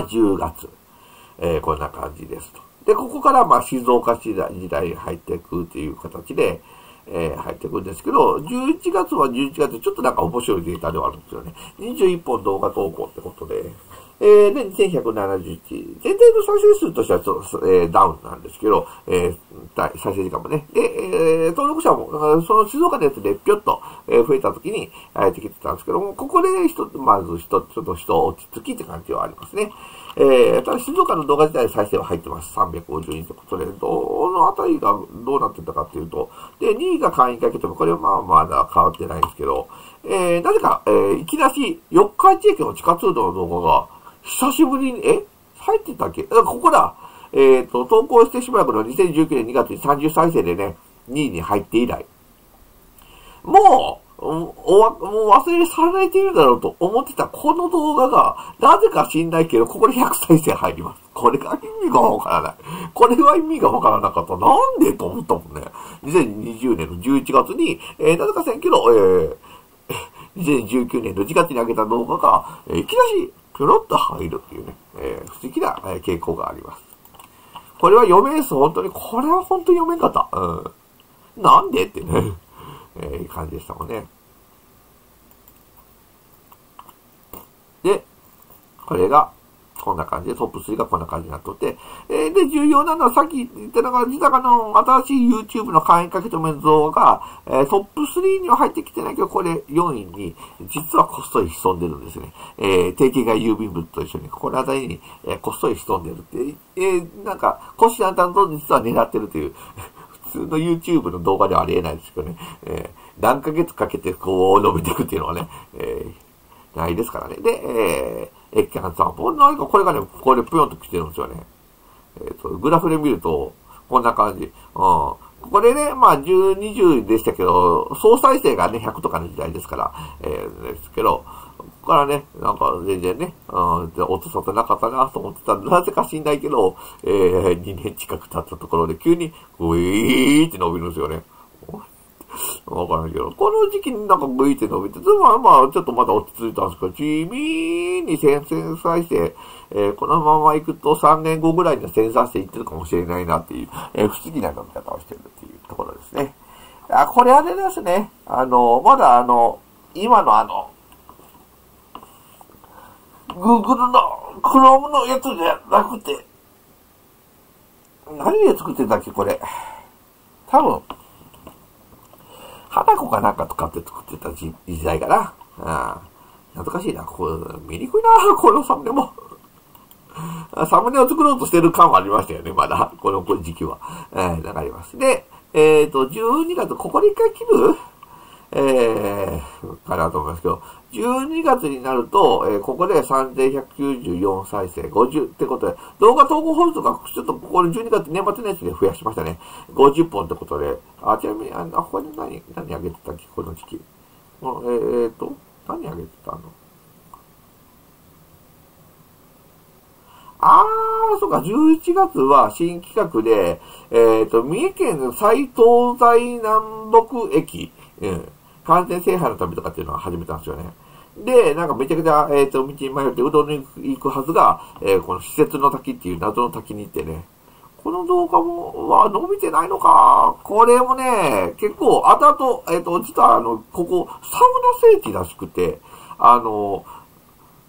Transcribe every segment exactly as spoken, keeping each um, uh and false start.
がじゅうがつ。えー、こんな感じですと。で、ここからまあ静岡市時代に入っていくという形で、えー、入っていくんですけど、じゅういちがつはじゅういちがつでちょっとなんか面白いデータではあるんですよね。にじゅういっぽん動画投稿ってことで、えー、で、にせんひゃくななじゅういち。全体の再生数としてはちょっと、えー、ダウンなんですけど、えー、再生時間もね。で、えー、登録者も、その静岡のやつでぴょっと増えた時に入ってきてたんですけども、ここで一つ、まず一つ、ちょっと人落ち着きって感じはありますね。えー、ただ静岡の動画自体再生は入ってます。さんびゃくごじゅうにんということで、どのあたりがどうなってたかっていうと、で、にいが会員かけても、これはまあまだ変わってないんですけど、えー、なぜか、えー、いきなり、四日市駅の地下通路の動画が、久しぶりに、え入ってたっけここだ。えっと、投稿してしばらくのにせんじゅうきゅうねんにがつにさんじゅう再生でね、にいに入って以来。もう、もう忘れ去られているだろうと思ってたこの動画が、なぜか知んないけど、ここでひゃく再生入ります。これが意味がわからない。これは意味がわからなかった。なんでと思ったもんね。にせんにじゅうねんのじゅういちがつに、えー、なぜかせんけど、えー、にせんじゅうきゅうねんのいちがつに上げた動画が、えー、いきなり、ぴょろっと入るっていうね、えー、不思議な傾向があります。これは読めんす、本当に。これは本当に読めんかった。うん。なんでってね、えー、感じでしたもんね。で、これが、こんな感じで、トップスリーがこんな感じになっとって、えー、で、重要なのは、さっき言ったのが、自宅の新しい YouTube の会員かけ止めの動画が、えー、トップスリーには入ってきてないけど、これよんいに、実はこっそり潜んでるんですね。えー、定期外郵便物と一緒に、ここの辺りに、えー、こっそり潜んでるって、えー、なんか、虎視眈々と実は狙ってるという、普通の YouTube の動画ではありえないですけどね、えー、何ヶ月かけてこう伸びていくっていうのはね、えー、ないですからね。で、えーえ、キャンさん。なんかこれがね、これぷよんと来てるんですよね。えっ、ー、と、グラフで見ると、こんな感じ。うん。これね、まあ、じゅう、にじゅうでしたけど、総再生がね、ひゃくとかの時代ですから、えー、ですけど、ここからね、なんか全然ね、うん、落とさなかったなと思ってたら、なぜか知んないけど、えー、にねん近く経ったところで急に、ウィーって伸びるんですよね。わからないけど、この時期になんかグイって伸びて、まあまあちょっとまだ落ち着いたんですけど、地味にせん再生、えー、このまま行くとさんねんごぐらいにはせん再生いってるかもしれないなっていう、えー、不思議な伸び方をしてるっていうところですね。あ、これあれですね。あの、まだあの、今のあの、Google の Chrome のやつじゃなくて、何で作ってたっけこれ。多分、花子かなんか使って作ってた時代かな。うん。懐かしいな。これ、見にくいな。このサムネも。サムネを作ろうとしてる感はありましたよね。まだ。この時期は。えー、流れます。で、えっと、じゅうにがつ、ここで一回切るえー、かなと思いますけど、じゅうにがつになると、えー、ここでさんぜんひゃくきゅうじゅうよん再生、ごじゅうってことで、動画投稿本数がちょっとここでじゅうにがつ年末のやつで増やしましたね。ごじゅっぽんってことで、あ、ちなみに、あ、これ何、何あげてたっけこの時期。えー、っと、何あげてたのあー、そうか、じゅういちがつは新企画で、えー、っと、三重県の最東西南北駅、うん、完全制覇の旅とかっていうのは始めたんですよね。で、なんかめちゃくちゃ、えっと、道に迷ってうどんに行くはずが、えー、この施設の滝っていう謎の滝に行ってね、この動画も、は伸びてないのか。これもね、結構、あとあと、えっと、実はあの、ここ、サウナ聖地らしくて、あの、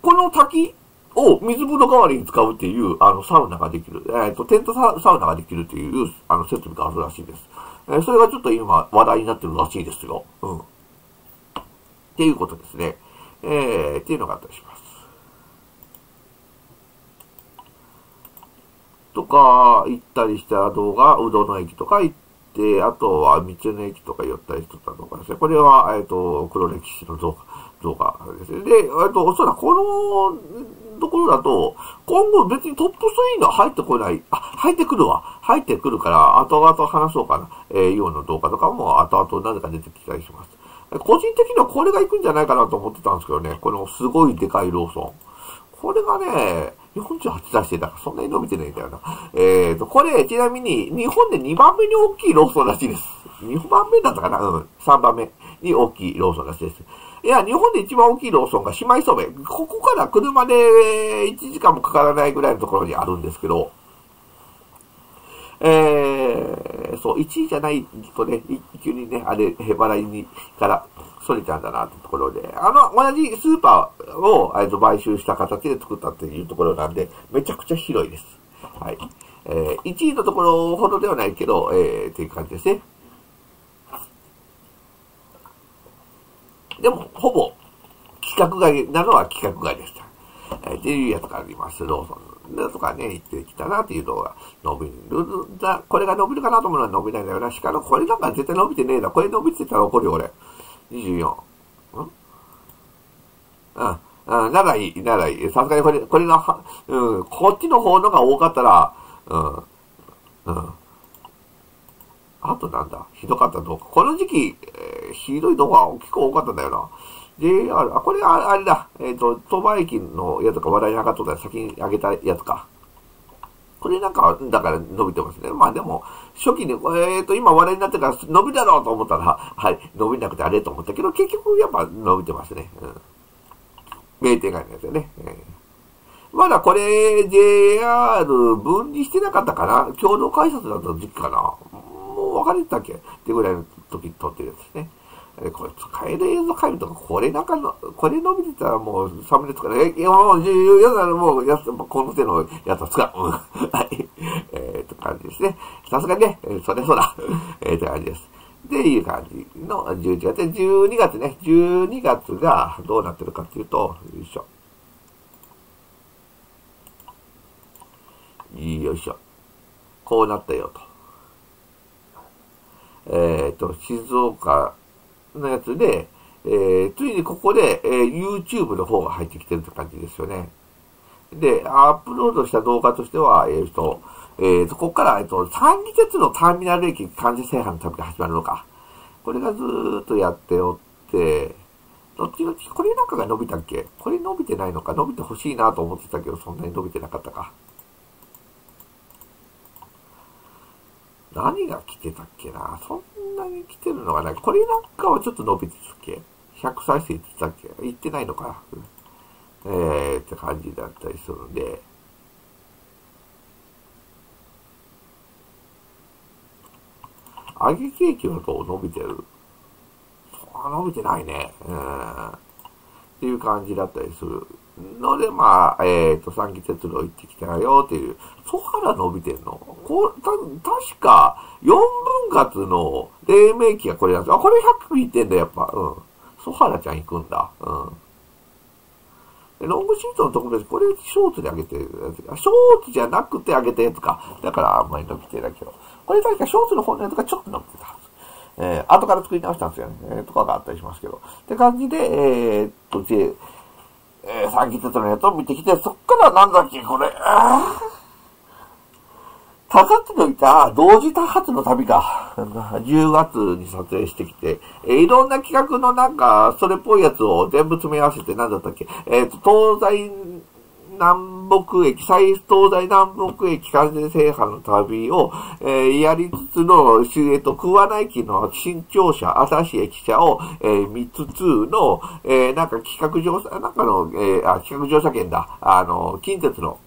この滝を水風呂代わりに使うっていう、あの、サウナができる、えっと、テントサウナができるっていう、あの、設備があるらしいです。え、それがちょっと今話題になってるらしいですよ。うん。っていうことですね。えー、っていうのがあったりします。とか、行ったりした動画、うどんの駅とか行って、あとは道の駅とか寄ったりしとった動画ですね。これは、えっと、黒歴史の動画、動画ですね。で、えっと、おそらくこのところだと、今後別にトップスリーが入ってこない、あ、入ってくるわ。入ってくるから、後々話そうかな。えー、ような動画とかも、後々なぜか出てきたりします。個人的にはこれが行くんじゃないかなと思ってたんですけどね。このすごいでかいローソン。これがね、よんじゅうはち再生だからそんなに伸びてないんだよな。えーと、これ、ちなみに、日本でにばんめに大きいローソンらしいです。にばんめだったかなうん。さんばんめに大きいローソンらしいです。いや、日本で一番大きいローソンがひまいそべ。ここから車でいちじかんもかからないぐらいのところにあるんですけど、えー、そう、いちいじゃないとね、急にね、あれ、へばらいにから、それちゃうんだな、というところで。あの、同じスーパーを、えっと、買収した形で作ったっていうところなんで、めちゃくちゃ広いです。はい。えー、いちいのところほどではないけど、えー、っていう感じですね。でも、ほぼ、規格外なのは規格外でした。えー、っていうやつがあります。ローソン。とかね、行ってきたなっていうのが伸びるんだ。これが伸びるかなと思うのは伸びないんだよな。しかもこれなんか絶対伸びてねえな。これ伸びてたら怒るよ、俺。にじゅうよん。んうん。うん。ならいい、ならいい。さすがにこれ、これが、うん、こっちの方のが多かったら、うん。うん。あとなんだ。ひどかったとこ。この時期、えー、ひどいのが結構多かったんだよな。ジェイアール、あ、これあれだ、えっ、ー、と、鳥羽駅のやつが話題に上がっとったら先に上げたやつか。これなんか、だから伸びてますね。まあでも、初期に、えっ、ー、と、今話題になってから伸びだろうと思ったら、はい、伸びなくてあれと思ったけど、結局やっぱ伸びてますね。うん。名店街のやつよね。えー、まだこれ、ジェイアール 分離してなかったかな、共同改札だった時期かな、もう分かれてたっけってぐらいの時に撮ってるやつですね。これ使える映像変えるとか、これなんかの、これ伸びてたらもうサムネとかね、え、もう、やだ、もう、やつ、この手のやつは使う。はい。えー、と感じですね。さすがにね、それそうだ。えー、と感じです。で、いう感じのじゅういちがつ。で、じゅうにがつね、じゅうにがつがどうなってるかっていうと、よいしょ。よいしょ。こうなったよと。えーと、静岡、のやつで、えー、ついにここで、えー、YouTube の方が入ってきてるって感じですよね。で、アップロードした動画としては、えー、と、えー、と、ここから、えー、と、三岐鉄道ターミナル駅完全制覇の旅が始まるのか。これがずーっとやっておって、どっちどっち、これなんかが伸びたっけ？これ伸びてないのか？伸びてほしいなと思ってたけど、そんなに伸びてなかったか。何が来てたっけな、そんなに来てるのがない。これなんかはちょっと伸びてたっけ？ ひゃく 再生いってたっけ？いってないのかな、うん、えーって感じだったりするので。揚げケーキはどう伸びてる？そう、伸びてないね。うん。っていう感じだったりする。ので、まあ、えっ、ー、と、三岐鉄道行ってきたよっていう。ソハラ伸びてんのこう、た、確か、よんぶん割の黎明期がこれなんですよ。あ、これひゃっぴきいってんだ、やっぱ。うん。ソハラちゃん行くんだ。うん。でロングシートの特別、これショーツで上げてるやつか。ショーツじゃなくて上げたやつか。だからあんまり伸びてないけど。これ確かショーツの方のやつがちょっと伸びてたはず。えー、後から作り直したんですよね。えー、とかがあったりしますけど。って感じで、えー、っと、J、えー、三岐鉄道のやつを見てきて、そっからなんだっけ、これ。たかってのいた同時多発の旅か。じゅうがつに撮影してきて、えー、いろんな企画のなんか、それっぽいやつを全部詰め合わせて、なんだったっけ、えー、っと、東西南北駅、最東西南北駅完全制覇の旅を、えー、やりつつの、えっと、桑名駅の新庁舎、朝日駅舎を、えー、見つつの、えー、なんか企画乗車、なんかの、えー、あ、企画乗車券だ。あの、近鉄の、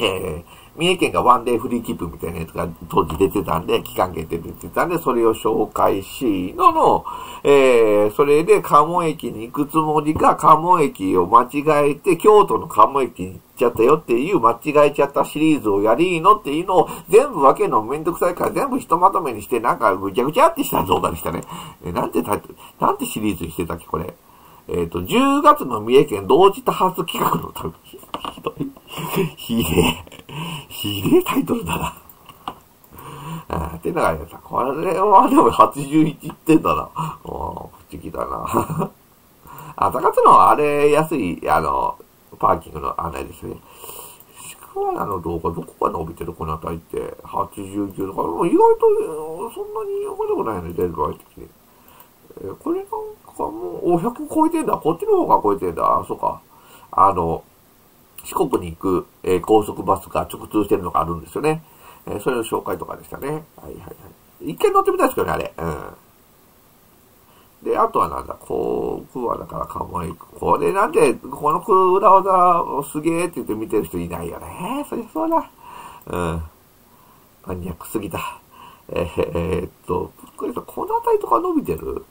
えー、三重県がワンデーフリーキップみたいなやつが当時出てたんで、期間限定で出てたんで、それを紹介しのの、えー、それで関門駅に行くつもりが関門駅を間違えて、京都の関門駅に行っちゃったよっていう間違えちゃったシリーズをやりーのっていうのを全部分けるのめんどくさいから全部ひとまとめにして、なんかぐちゃぐちゃってした動画でしたね。えー、なんてタイトル、なんてシリーズにしてたっけ、これ。えっと、じゅうがつの三重県同時多発企画の旅。ひどい。ひでえ。ひでえタイトルだな。あってながらさ、これはでもはちじゅういってんだな。おー、不思議だな。あ、高津のあれ、安い、あの、パーキングの案内ですね。シクワナの動画、どこが伸びてるこの辺りって。はちじゅうきゅうとか、意外と、そんなに良かったくないね、出る場合的に。これなんかもう、お、ひゃく超えてんだ。こっちの方が超えてんだ。あ、そうか。あの、四国に行く、えー、高速バスが直通してるのがあるんですよね。えー、それの紹介とかでしたね。はいはいはい。一回乗ってみたいですけどね、あれ。うん。で、あとはなんだ、こう、クワだからかもいい。これなんで、この裏技をすげーって言って見てる人いないよね。そりゃそうだ。うん。マニアックすぎた。えー、っと、この辺りとか伸びてる？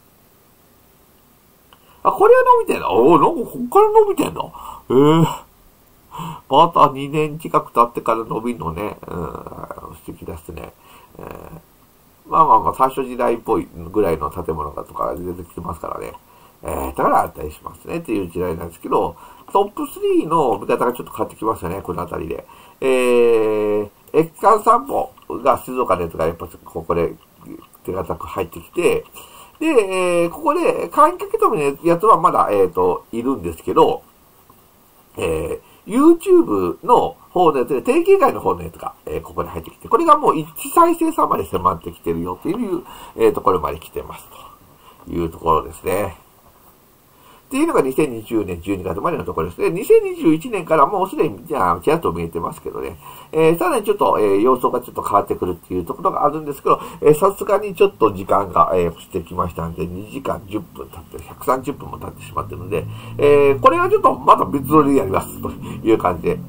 あ、これは伸びてんだ。おお、なんかこっから伸びてんだ。えー。またにねん近く経ってから伸びるのね。うん、不思議ですね。えーまあまあまあ、最初時代っぽいぐらいの建物だとか出てきてますからね。えー、だからあったりしますねっていう時代なんですけど、トップスリーの見方がちょっと変わってきましたね、この辺りで。えー、駅間散歩が静岡熱がやっぱここで手堅く入ってきて、で、えー、ここで観客止めのやつはまだ、えーと、いるんですけど、えー、YouTube の方のやつで、定期外の方のやつが、えー、ここに入ってきて、これがもういち再生産まで迫ってきてるよっていう、えー、ところまで来てますというところですね。っていうのがにせんにじゅうねんじゅうにがつまでのところですね。にせんにじゅういちねんからもうすでに、じゃあ、ちらっと見えてますけどね。えー、さらにちょっと、えー、様相がちょっと変わってくるっていうところがあるんですけど、えー、さすがにちょっと時間が、えー、してきましたんで、にじかんじゅっぷん経って、ひゃくさんじゅっぷんも経ってしまってるので、えー、これはちょっとまた別撮りでやりますという感じで、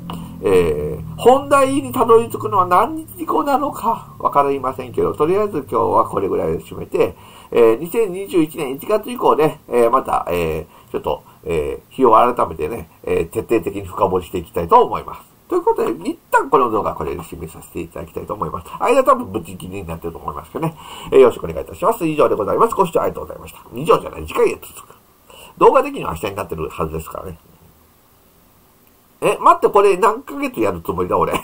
えー、本題にたどり着くのは何日後なのかわかりませんけど、とりあえず今日はこれぐらいで締めて、えー、にせんにじゅういちねんいちがつ以降ね、えー、また、えーちょっと、えー、日を改めてね、えー、徹底的に深掘りしていきたいと思います。ということで、一旦この動画はこれで締めさせていただきたいと思います。間多分ぶち切りになってると思いますけどね、えー。よろしくお願いいたします。以上でございます。ご視聴ありがとうございました。以上じゃない、次回へ続く。動画的には明日になってるはずですからね。え、待って、これ何ヶ月やるつもりだ、俺。